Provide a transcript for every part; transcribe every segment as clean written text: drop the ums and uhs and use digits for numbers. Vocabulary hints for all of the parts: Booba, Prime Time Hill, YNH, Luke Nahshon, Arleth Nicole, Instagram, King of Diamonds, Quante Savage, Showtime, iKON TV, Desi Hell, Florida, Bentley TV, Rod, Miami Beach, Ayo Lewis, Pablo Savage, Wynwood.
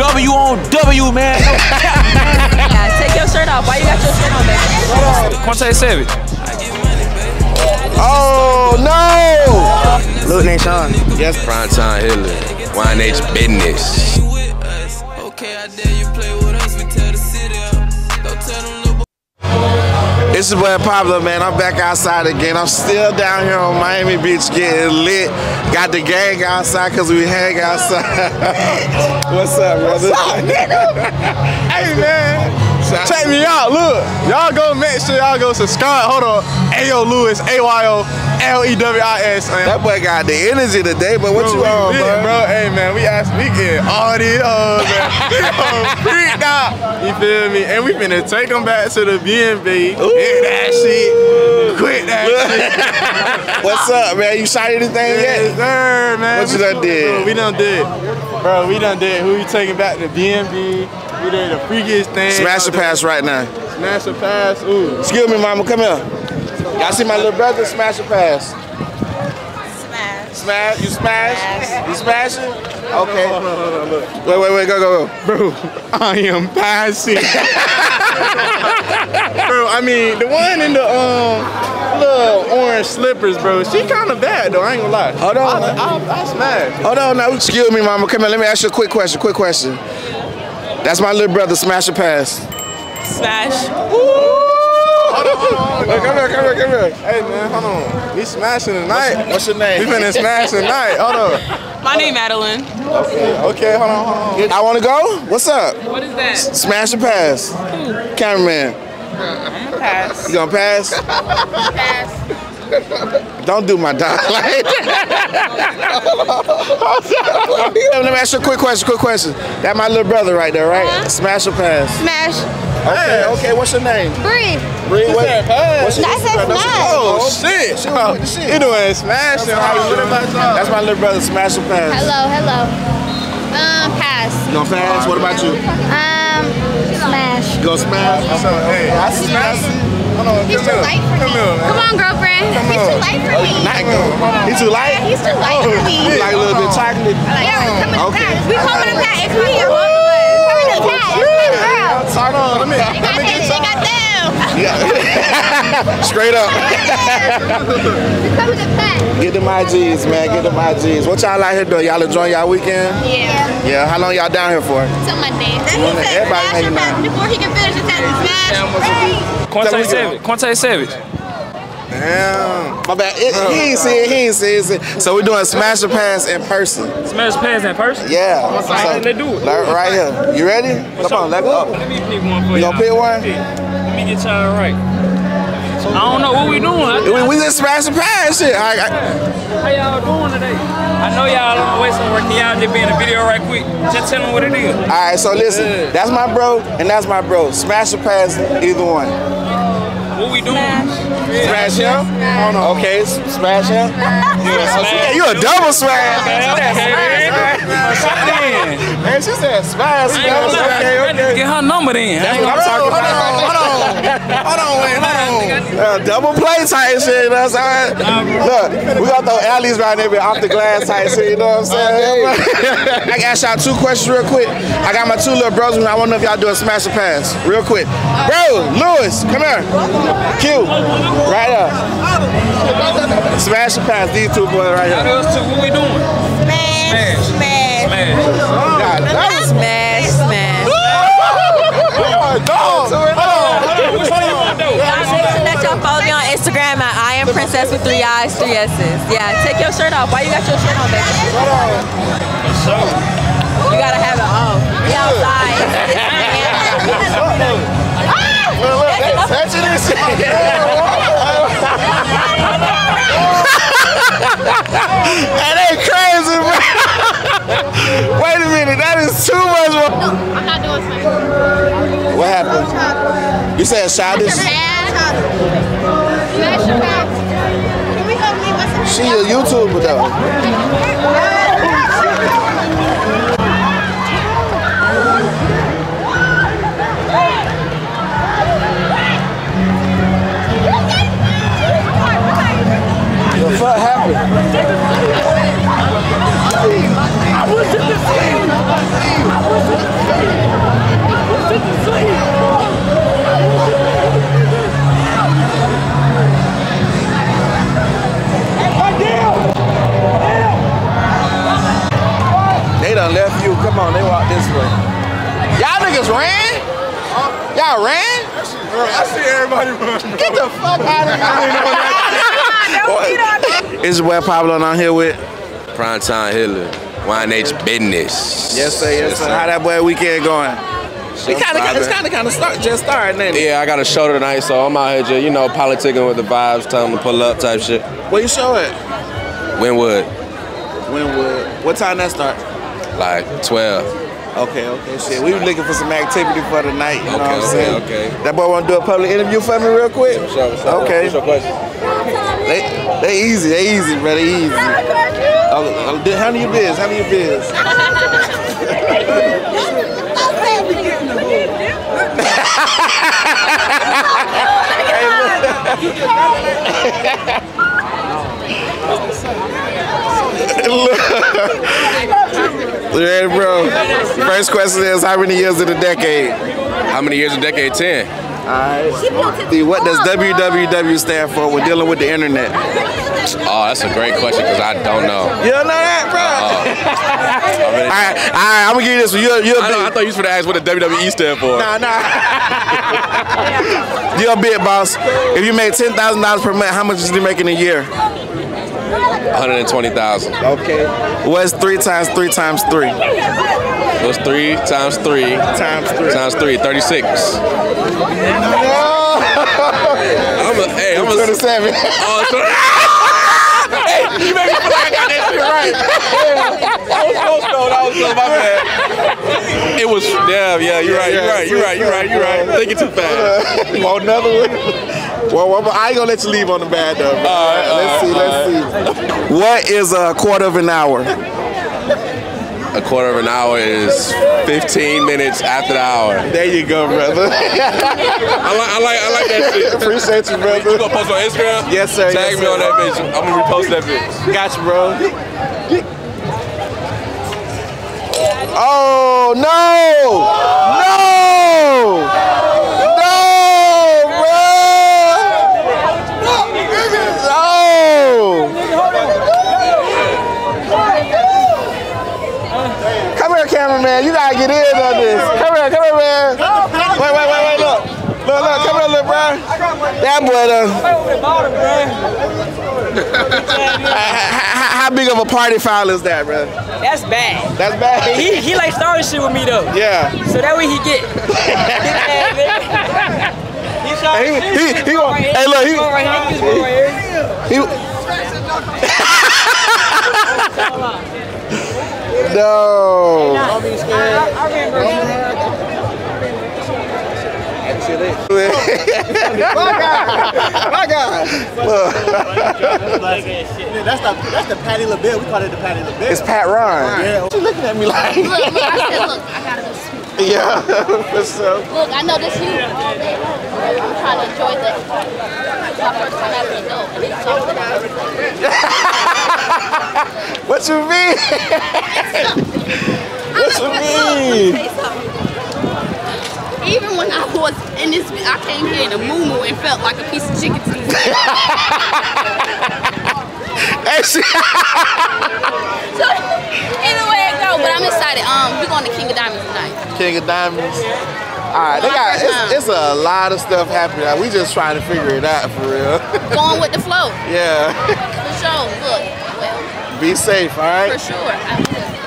W on W, man. Yeah, take your shirt off. Why you got your shirt on, man? Quante Savage. Oh, no. Luke Nahshon. Yes. Prime Time Hill. YNH business. Okay, I dare you play with us. We tell the city up. Don't tell them. It's your boy Pablo, man. I'm back outside again. I'm still down here on Miami Beach getting lit. Got the gang outside because we hang outside. What's up, brother? What's up, nigga? Hey, man. Check me out. Look. Y'all go make sure y'all go subscribe. Hold on. Ayo Lewis. AYOLEWIS. That boy got the energy today, but what you on, bro? Bro, hey, man. We asked we get all these hoes, man. We freaked out. You feel me? And we finna take them back to the B&B. Hit that shit. Quit that shit. What's up, man? You shot anything yet? Sir, man. What you done did? We done did. Bro, we done did. Who you taking back to B&B? We did the freakiest thing. Smash the pass right now. Smash the pass. Ooh. Excuse me, mama. Come here. Y'all see my little brother? Smash the pass. Smash. Smash. You smash? Smash. You smashing? Okay. Hold on, hold on, look. Wait, wait, wait. Go, go, go. Bro, I am passing. Bro, I mean, the one in the little orange slippers, bro. She kind of bad, though. I ain't gonna lie. Hold on. I smash. Hold on. Now, excuse me, mama. Come here. Let me ask you a quick question. Quick question. That's my little brother. Smash or pass? Smash. Woo! Hold on, hold on, hold on. Come here, come here, come here. Hey, man, hold on. We smashing tonight. What's your name? We finna smash tonight. Hold on. My name Madeline. Okay, okay, hold on, hold on. I wanna go? What's up? What is that? Smash or pass? Who? Cameraman. I'm gonna pass. You gonna pass? Pass. Don't do my dog like that. Let me ask you a quick question, quick question. That my little brother right there, right? Uh-huh. Smash or pass? Smash. Okay, okay, what's your name? Bree. Bree, what? What's your name? That's Smash. Oh, shit. She about, you doing smashing. That's my little brother, Smash or Pass. Hello, hello. Pass. You gonna pass? What about you? Smash. You gonna smash? Hey, I smash. Hold on, he's too light for me. Come on, girlfriend. He's too light for me. He's too light? He's too light for me. You like a little bit chocolate? Yeah, we're coming to pass. We're coming to pass. Come here. Hold on, let me get you. They got them. Yeah. Straight up. Get them IGs, man. Get them IGs. What y'all out here doing? Y'all enjoying y'all weekend? Yeah. Yeah. How long y'all down here for? Till Monday. Everybody hanging out. Before he can finish his sentence, Quante Savage. Quante Savage. Damn. My bad. He ain't see it. He ain't see it. So we're doing smash or pass in person. Smash or pass in person? Yeah. So, how they do it? Right here. You ready? Come on, let me up. Let me pick one for you. You gonna pick one? Let me get y'all right. I don't know what we doing. We just smash or pass shit. All right. How y'all doing today? I know y'all on the way somewhere. Can y'all just be in the video right quick? Just tell them what it is. All right. So listen. That's my bro and that's my bro. Smash or pass, either one. What we doing? Smash him? Smash. Oh, no. Okay, smash him? Yeah, you a double smash. Man, she said smash. Okay. Get her number then. That's what I'm talking about. Hold on, wait, hold on. Double play type shit, you know what I'm saying? Look, we got those alleys right there, off the glass type shit, you know what I'm saying? I can ask y'all two questions real quick. I got my two little bros, and I want to know if y'all doing smash or pass, real quick. Bro, Lewis, come here. Q, right up. Smash or pass, these two boys right here. What we doing? Smash. Smash. Smash. That was smash. Smash. Instagram at I am Princess with 3 I's, 3 S's. Yeah, take your shirt off. Why you got your shirt on, baby? You gotta have it off. We outside. That ain't crazy, bro. Wait a minute, that is too much. No, I'm not doing something. What happened? You said childish? She a YouTuber though. The fuck happened? I was in the scene. Come on, they walk this way. Y'all niggas ran? Y'all ran? Bro, I see everybody run. Bro. Get the fuck out of here. This is where Pablo and I'm here with Prime Time Hill. YNH business. Yes sir, yes sir. How that boy weekend going? It's kind of just starting, ain't it? Yeah, I got a show tonight, so I'm out here just, you know, politicking with the vibes, telling them to pull up type shit. Where you show at? Wynwood. What time that start? Like 12. Okay, shit. We were looking for some activity for the night, you know what I'm saying? Okay. That boy want to do a public interview for me real quick? Sure. Okay. What's your question? They easy, bro. They easy. Handle your biz. Hey, bro. First question is, how many years in a decade? How many years in a decade? 10. Alright. What does WWW stand for when dealing with the internet? Oh, that's a great question because I don't know. You don't know that, bro? Alright, I'm gonna give you this one. I thought you was gonna ask what the WWE stand for. Nah. You're a big boss. If you made $10,000 per month, how much did you make in a year? 120,000. Okay. What's 3 times 3 times 3? What's 3 times 3 times 3 times 3? 36. No. I'm 27. Hey, you made me feel like I got that shit right. That was my bad. It was. Yeah. You're right. Think it too fast. You want another one? Well, I ain't gonna let you leave on the bad though. All right, let's see. What is a quarter of an hour? A quarter of an hour is 15 minutes after the hour. There you go, brother. I like that shit. Appreciate you, brother. You gonna post on Instagram? Yes, sir. Tag me on that bitch. I'm gonna repost that bitch. Gotcha, bro. Oh no! No! Man, you gotta get in on this. Come here, man. Wait, look, come here, little bro. That boy How big of a party foul is that, bro? That's bad. That's bad. He like started shit with me though. Yeah. So that way he get. He No. That's the Patty LaBelle. We call it the Patty LaBelle. It's Pat Ron. Yeah. What you looking at me like? Look, I gotta go scoop. Yeah. What's up? Look, I know this is you all day long. I'm trying to enjoy this. It's my first time as an adult. And it's all about it. What you mean? What you mean? Even when I was in this, I came here in a moo-moo and felt like a piece of chicken to me. So, either way it goes, but I'm excited. We're going to King of Diamonds tonight. King of Diamonds. Alright, it's a lot of stuff happening. Like, we just trying to figure it out for real. Going with the flow. Yeah. For sure. Look. Well. Be safe, alright? For sure.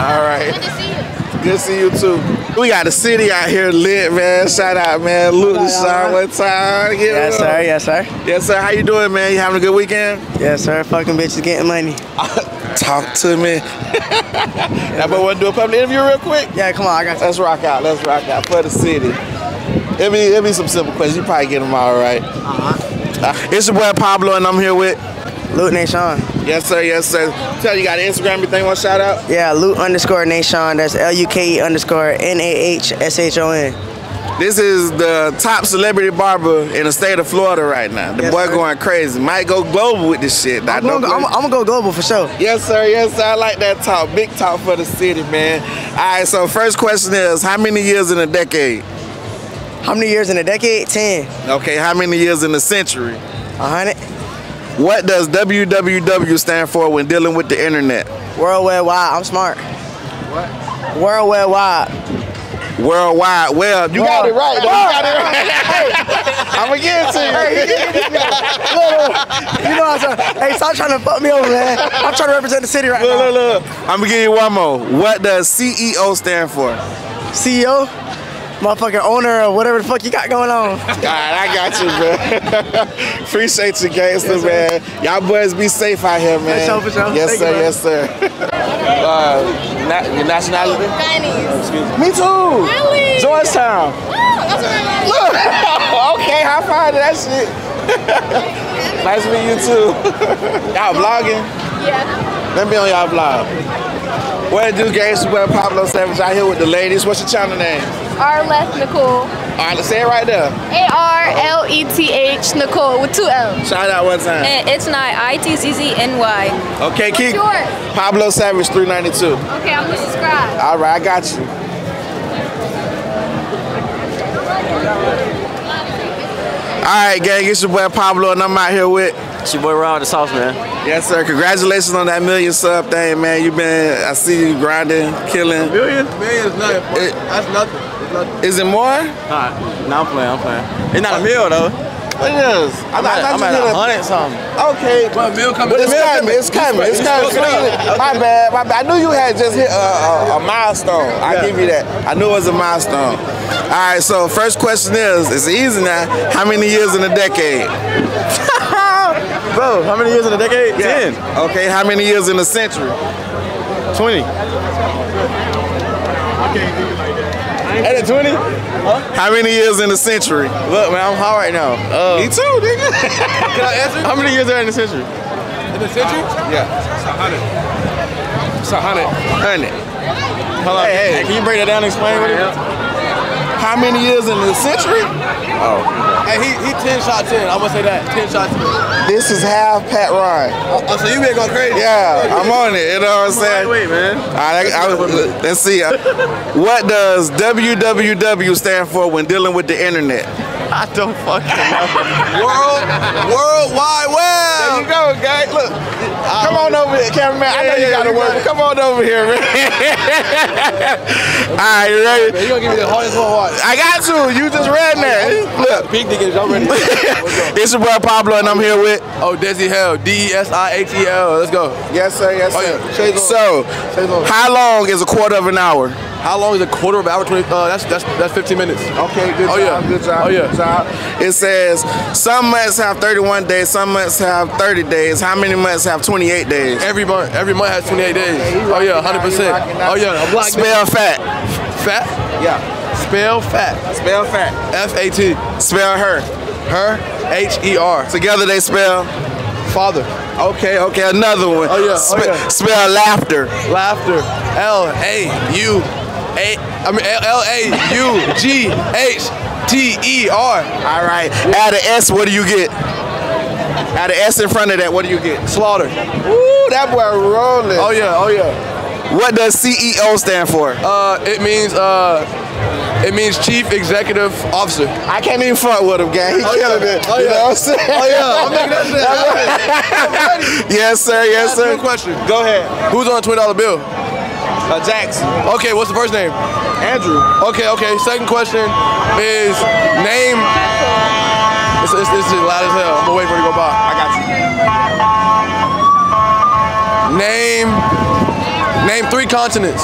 Alright. Good to see you. Good to see you too. We got the city out here lit, man. Shout out, man. Luke Nahshon one time. Yes, sir. Yes, sir. Yes, sir. How you doing, man? You having a good weekend? Yes, sir. Fucking bitches getting money. Talk to me. Now, but want to do a public interview real quick? Yeah, come on. I got you. Let's rock out for the city. It'll be some simple questions. You probably get them all right. It's your boy Pablo, and I'm here with Luke Nahshon. Yes, sir. Tell you got an Instagram, you think want to shout out? Yeah, Luke_Nahshon. That's LUKE_NAHSHON. This is the top celebrity barber in the state of Florida right now. The boy going crazy. Might go global with this shit. I'm going to go global for sure. Yes, sir. I like that talk. Big talk for the city, man. All right, so first question is, how many years in a decade? How many years in a decade? 10. Okay, how many years in a century? 100. What does WWW stand for when dealing with the internet? World Wide Wide. I'm smart. What? Worldwide. Worldwide. Well, you got it right. You got it right. I'm going to give it to you. Look, you know what I'm saying? Hey, stop trying to fuck me over, man. I'm trying to represent the city right now. Look. I'm going to give you one more. What does CEO stand for? CEO? Motherfucking owner or whatever the fuck you got going on. Alright, I got you, man. Appreciate you, gangster, man. Y'all boys be safe out here, man. For sure. Yes, sir. Your nationality? Chinese. Excuse me. Me too. Really? Georgetown. Oh, that's where I like. Look. Okay, high five to that shit. Nice to meet you too. Y'all vlogging? Yeah. Let me be on y'all vlog. What it do, gangster? Boy Pablo Savage out here with the ladies. What's your channel name? Arleth Nicole. Alright, say it right there. A-R-L-E-T-H Nicole with two L's. Shout out one time. And it's not I-T-Z-Z-N-Y. Okay, keep Pablo Savage 392. Okay, I'm gonna subscribe. Alright, I got you. Alright, gang, it's your boy Pablo and I'm out here with your boy Rod, the sauce man. Yes, sir. Congratulations on that 1,000,000 sub thing, man. You've been, I see you grinding, killing. A million is nothing. That's nothing. It's nothing. Is it more? Nah, I'm playing. It's not a meal though. It is. I'm at 100 something. Okay. Well, a meal coming. It's coming. My bad. I knew you had just hit a milestone. Yeah. I give you that. I knew it was a milestone. All right. So first question is, it's easy now. How many years in a decade? Bro, how many years in a decade? Yeah. 10. Okay, how many years in a century? 20. I can't do it like that. At a 20? Huh? How many years in a century? Look, man, I'm hot right now. Me too, nigga. Can I answer? How many years are in a century? In a century? Yeah. It's 100. Hold on. Hey, can you break that down and explain what it is? How many years in a century? Oh. Hey, he 10 shot 10. I'm gonna say that. 10 shot 10. This is half Pat Ryan. Oh, so you been going crazy? Yeah, I'm on it. You know what I'm saying? Wait, man. All right, let's see. What does WWW stand for when dealing with the internet? I don't fucking know. World Wide Web. There you go, guys. Look, come on over here, cameraman. I know you got to work. Come on over here, man. All right, you ready? Man, you gonna give me the hardest one? I got to. You just ran there. Look, big niggas, y'all ready? It's your boy Pablo, and I'm here with Desi Hell, D-E-S-I-H-E-L. Let's go. Yes, sir. Yes, sir. Oh, yeah. So, how long is a quarter of an hour? How long is a quarter of an hour? 20, that's 15 minutes. Okay, good job. It says some months have 31 days, some months have 30 days. How many months have 28 days? Every month has 28 days. Oh yeah, 100%. Oh yeah, spell fat. Fat? Yeah. Spell fat. Spell fat. F-A-T. Spell her. Her. H-E-R. Together they spell father. Okay, another one. Oh yeah. Spell laughter. Laughter. L-A-U-G-H-T-E-R. All right. Add an S, what do you get? Add an S in front of that, what do you get? Slaughter. Ooh, that boy rolling. Oh yeah. What does CEO stand for? It means Chief Executive Officer. I can't even fuck with him, gang. He killing it. You know what I'm saying? I'm making that shit. I'm ready. Yes, sir. Yes, sir. I have a question. Go ahead. Who's on a $20 bill? Jackson. Okay, what's the first name? Andrew. Okay. Second question is name. It's loud as hell. I'm gonna wait for it to go by. I got you. Name three continents.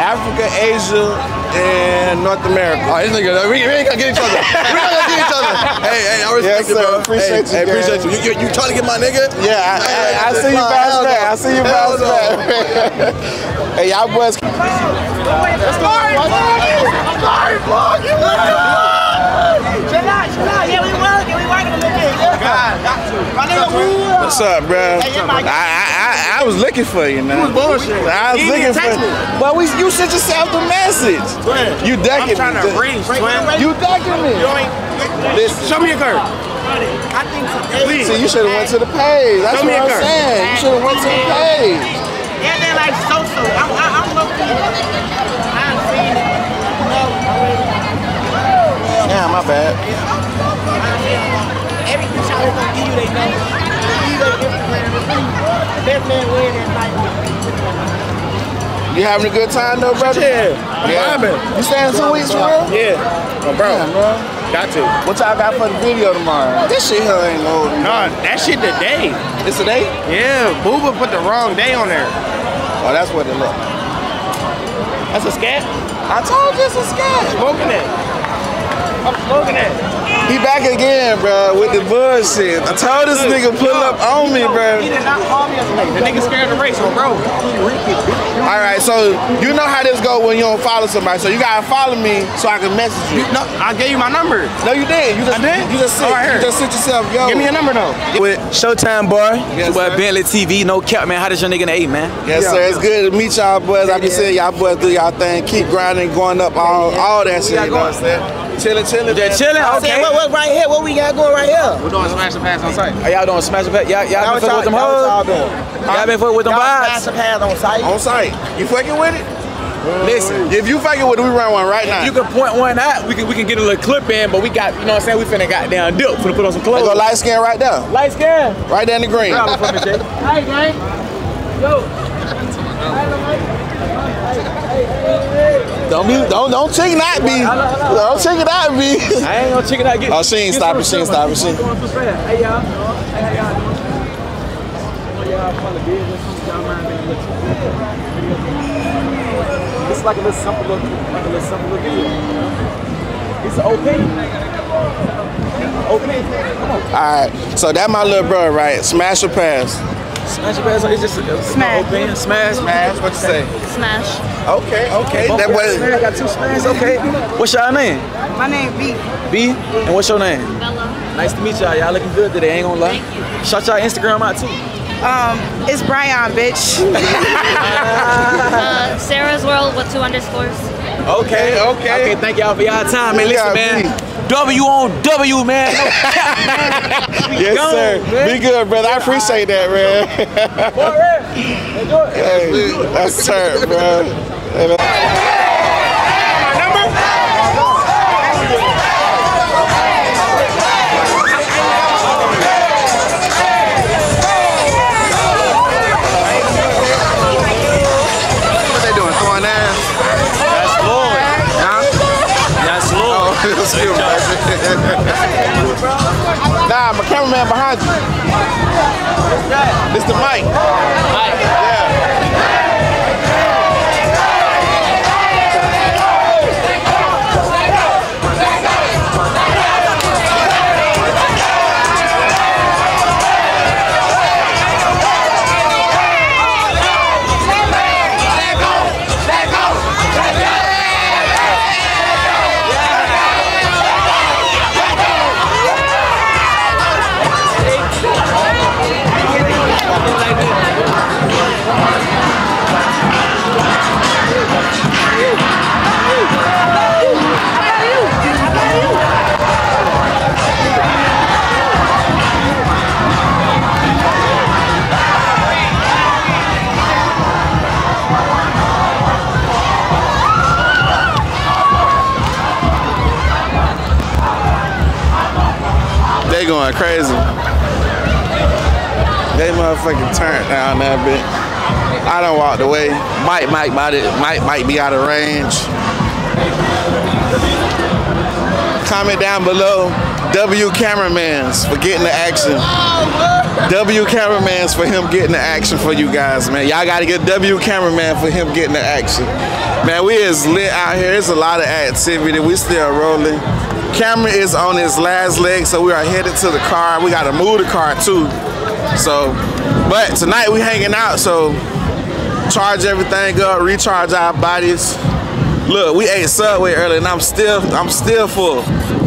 Africa, Asia, and North America. All right, this nigga, we ain't gonna get each other. Hey, I respect you, bro. Appreciate you. You trying to get my nigga? Yeah, I see you bounce back. Hey, y'all boys. What's up, bro? I was looking for you, man. I was looking for you. But you sent yourself the message. Twin. You ducking me. I'm trying to reach, twin. You ducking me. Listen. Show me your curve. I think so. Please. See, you should have went to the page. That's what I'm saying. You should have went to the page. Yeah, they're like so. I'm looking. I'm seeing it. Yeah, my bad. Everything shot is gonna give you their number. You gonna give them that man win that fight. You having a good time though, brother? Yeah, I'm vibing. You staying 2 weeks, bro? Yeah, oh, bro. Yeah, bro. Got to. What y'all got for the video tomorrow? This shit here ain't old. Nah, that shit the day. It's a day? Yeah, Booba put the wrong day on there. Oh, that's what it look. That's a scat? I told you it's a scat. Smoking it. I'm smoking it. He back again, bro, with the bullshit. I told this nigga pull up on me, bro. He did not call me as late. The nigga scared the race, so bro. All right, so you know how this go when you don't follow somebody. So you gotta follow me so I can message you. No, I gave you my number. No, you did. You just, I did. You just sent. Right, you just sent yourself. Yo, give me your number though. With Showtime, boy. Yes, boy, Bentley TV. No cap, man. How does your nigga name, man? Yes, sir. It's good to meet y'all, boys. I be seeing y'all boys do y'all thing. Keep grinding, going up, all that shit. You know what I'm saying? Chilling, chilling. Yeah, chilling. Okay. What right here? What we got going right here? We're doing smash and pass on site. Are y'all doing smash and pass? Y'all been fucking with them hoes? Y'all been fucking with them vibes? Smash and pass on site. On site. You fucking with it? Listen, if you fucking with it, we run one right now. If you can point one out, we can get a little clip in, but we got, you know what I'm saying, we finna goddamn dip, finna put on some clothes. Let's go light skin right there. Light skin. Right down the green. Hey, gang. Yo. Don't chicken out me. Don't chicken out me. I ain't gonna chicken out. Oh, she ain't stopping, she ain't stopping. Hey, y'all. Hey, y'all. It's like a little simple look, like a little simple look. It's okay. Come on. Alright, so that my little brother, right? Smash or pass? Smash or pass? It's just a smash. Open. Smash, smash. What you say? Smash. Okay, okay. That was. I got two smashes. Okay. What's y'all name? My name B. B? And what's your name? Bella. Nice to meet y'all. Y'all looking good today. Ain't gonna lie. Thank you. Shout y'all Instagram out too. It's Brian, bitch. Sarah's World with 2 underscores. Okay, okay. Okay, thank y'all for y'all time, man. Listen, man. W on W, man. Yes, gone, sir. Man. Be good, brother. I appreciate that, man. Enjoy it. Hey, that's turn, bro. My number? Nah, my cameraman behind you. What's that? It's the mic. Mic. They going crazy. They motherfucking turned down that bitch. I done walked away. Mike might be out of range. Comment down below, W Cameramans for getting the action. W Cameramans for him getting the action for you guys, man. Y'all gotta get W Cameraman for him getting the action. Man, we is lit out here. It's a lot of activity. We still rolling. Camera is on his last leg, so we are headed to the car. We gotta move the car too. So, but tonight we hanging out, so charge everything up, recharge our bodies. Look, we ate Subway earlier and I'm still full.